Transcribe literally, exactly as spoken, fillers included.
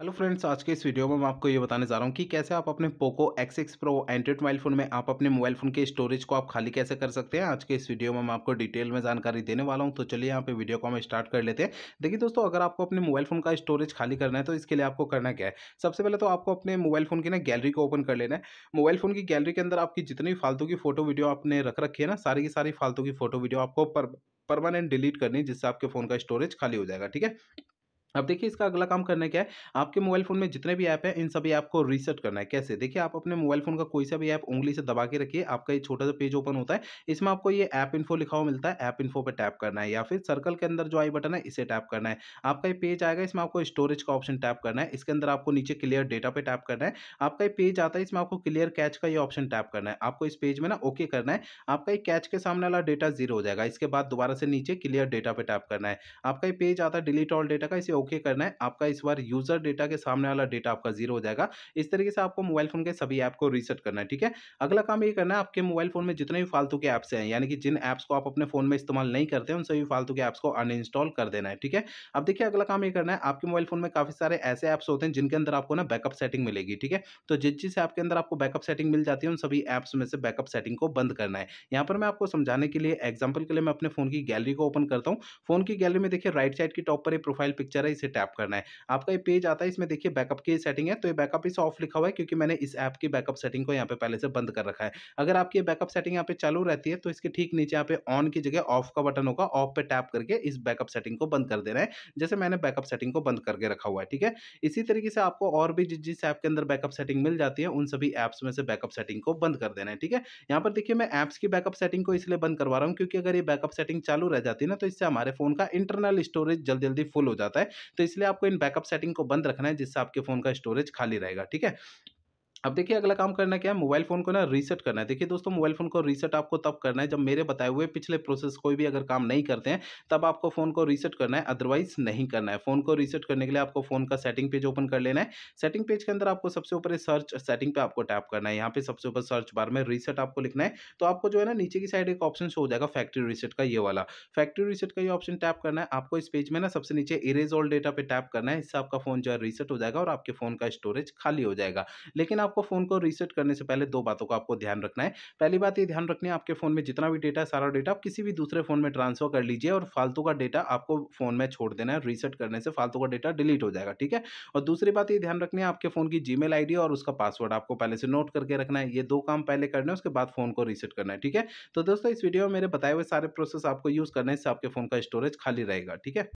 Hello friends, आज के इस वीडियो में मैं आपको ये बताने जा रहा हूँ कि कैसे आप अपने Poco X six pro Android mobile phone में आप अपने मोबाइल फ़ोन के स्टोरेज को आप खाली कैसे कर सकते हैं। आज के इस वीडियो में मैं आपको डिटेल में जानकारी देने वाला हूँ। तो चलिए यहाँ पे वीडियो को हम स्टार्ट कर लेते हैं। देखिए दोस्तों, अगर आपको अपने मोबाइल फ़ोन का स्टोरेज खाली करना है तो इसके लिए आपको करना क्या है, सबसे पहले तो आपको अपने मोबाइल फ़ोन की ना गैलरी को ओपन कर लेना है। मोबाइल फ़ोन की गैलरी के अंदर आपकी जितनी फालतू की फ़ोटो वीडियो आपने रख रखी है ना, सारी की सारी फालतू की फ़ोटो वीडियो आपको परमानेंट डिलीट करनी है, जिससे आपके फ़ोन का स्टोरेज खाली हो जाएगा। ठीक है, अब देखिए इसका अगला काम करना क्या है, आपके मोबाइल फ़ोन में जितने भी ऐप हैं इन सभी ऐप को रीसेट करना है। कैसे, देखिए आप अपने मोबाइल फ़ोन का कोई सा भी ऐप उंगली से दबा के रखिए, आपका ये छोटा सा पेज ओपन होता है। इसमें आपको ये ऐप इन्फो लिखा हुआ मिलता है, ऐप इन्फो पर टैप करना है, या फिर सर्कल के अंदर जो आई बटन है इसे टैप करना है। आपका ये पेज आएगा, इसमें आपको स्टोरेज का ऑप्शन टैप करना है। इसके अंदर आपको नीचे क्लियर डेटा पर टैप करना है। आपका ये पेज आता है, इसमें आपको क्लियर कैच का ये ऑप्शन टैप करना है। आपको इस पेज में ना ओके करना है। आपका ये कैच के सामने वाला डेटा जीरो हो जाएगा। इसके बाद दोबारा से नीचे क्लियर डेटा पर टैप करना है। आपका ये पेज आता है डिलीट ऑल डेटा का, इसे ओके करना है। आपका इस बार यूजर डेटा के सामने वाला डेटा आपका जीरो हो जाएगा। इस तरीके से आपको मोबाइल फोन के सभी ऐप को रीसेट करना है। ठीक है, अगला काम ये करना है, आपके मोबाइल फोन में जितने भी फालतू के ऐप्स हैं, यानी कि जिन ऐप्स को आप अपने फोन में इस्तेमाल नहीं करते उन सभी फालतू के ऐप्स को अनइंस्टॉल कर देना है। ठीक है, अब देखिए अगला काम ये करना है, आपके मोबाइल फोन में काफी सारे ऐसे ऐप्स होते हैं जिनके अंदर आपको ना बैकअप सेटिंग मिलेगी। ठीक है, तो जिस जिस ऐप के अंदर आपको बैकअप सेटिंग मिल जाती है उन सभी ऐप्स में से बैकअप सेटिंग को बंद करना है। यहाँ पर मैं आपको समझाने के लिए, एग्जाम्पल के लिए, मैं अपने फोन की गैलरी को ओपन करता हूँ। फोन की गैलरी में देखिए राइट साइड की टॉप पर प्रोफाइल पिक्चर है, इसे टैप करना है। आपका ये पेज आता है, इसमें देखिए बैकअप की सेटिंग है, तो ये बैकअप इस ऑफ लिखा हुआ है क्योंकि मैंने इस ऐप की बैकअप सेटिंग को यहाँ पे पहले से बंद कर रखा है। अगर आपकी बैकअप सेटिंग यहाँ पे चालू रहती है तो इसके ठीक नीचे यहाँ पे ऑन की जगह ऑफ का बटन होगा, ऑफ पे टैप करके इस बैकअप सेटिंग को बंद कर देना है, जैसे मैंने बैकअप सेटिंग को बंद करके रखा हुआ है। ठीक है, इसी तरीके से आपको और भी जिस जिस ऐप के अंदर बैकअप सेटिंग मिल जाती है उन सभी ऐप्स में से बैकअप सेटिंग को बंद कर देना है। ठीक है, यहाँ पर देखिए मैं ऐप्स की बैकअप सेटिंग को इसलिए बंद करवा रहा हूँ क्योंकि अगर ये बैकअप सेटिंग चालू रह जाती है ना तो इससे हमारे फोन का इंटरनल स्टोरेज जल्दी जल्दी फुल हो जाता है। तो इसलिए आपको इन बैकअप सेटिंग को बंद रखना है, जिससे आपके फोन का स्टोरेज खाली रहेगा। ठीक है, अब देखिए अगला काम करना क्या है, मोबाइल फ़ोन को ना रीसेट करना है। देखिए दोस्तों, मोबाइल फ़ोन को रीसेट आपको तब करना है जब मेरे बताए हुए पिछले प्रोसेस कोई भी अगर काम नहीं करते हैं तब आपको फ़ोन को रीसेट करना है, अदरवाइज नहीं करना है। फ़ोन को रीसेट करने के लिए आपको फ़ोन का सेटिंग पेज ओपन कर लेना है। सेटिंग पेज के अंदर आपको सबसे ऊपर सर्च सेटिंग पर आपको टैप करना है। यहाँ पे सबसे ऊपर सर्च बार में रीसेट आपको लिखना है, तो आपको जो है ना नीचे की साइड एक ऑप्शन शो हो जाएगा फैक्ट्री रीसेट का, ये वाला फैक्ट्री रीसेट का ये ऑप्शन टैप करना है। आपको इस पेज में ना सबसे नीचे इरेज ऑल डेटा पे टैप करना है, इससे आपका फ़ोन जो है रीसेट हो जाएगा और आपके फ़ोन का स्टोरेज खाली हो जाएगा। लेकिन आपको फोन को रीसेट करने से पहले दो बातों का आपको ध्यान रखना है। पहली बात ये ध्यान रखनी है, आपके फोन में जितना भी डेटा है सारा डेटा आप किसी भी दूसरे फोन में ट्रांसफर कर लीजिए और फालतू का डेटा आपको फोन में छोड़ देना है। रीसेट करने से फालतू का डेटा डिलीट हो जाएगा। ठीक है, और दूसरी बात ये ध्यान रखनी है, आपके फोन की जीमेल आईडी और उसका पासवर्ड आपको पहले से नोट करके रखना है। ये दो काम पहले करना है, उसके बाद फोन को रीसेट करना है। ठीक है, तो दोस्तों इस वीडियो में मेरे बताए हुए सारे प्रोसेस आपको यूज करने से आपके फोन का स्टोरेज खाली रहेगा। ठीक है।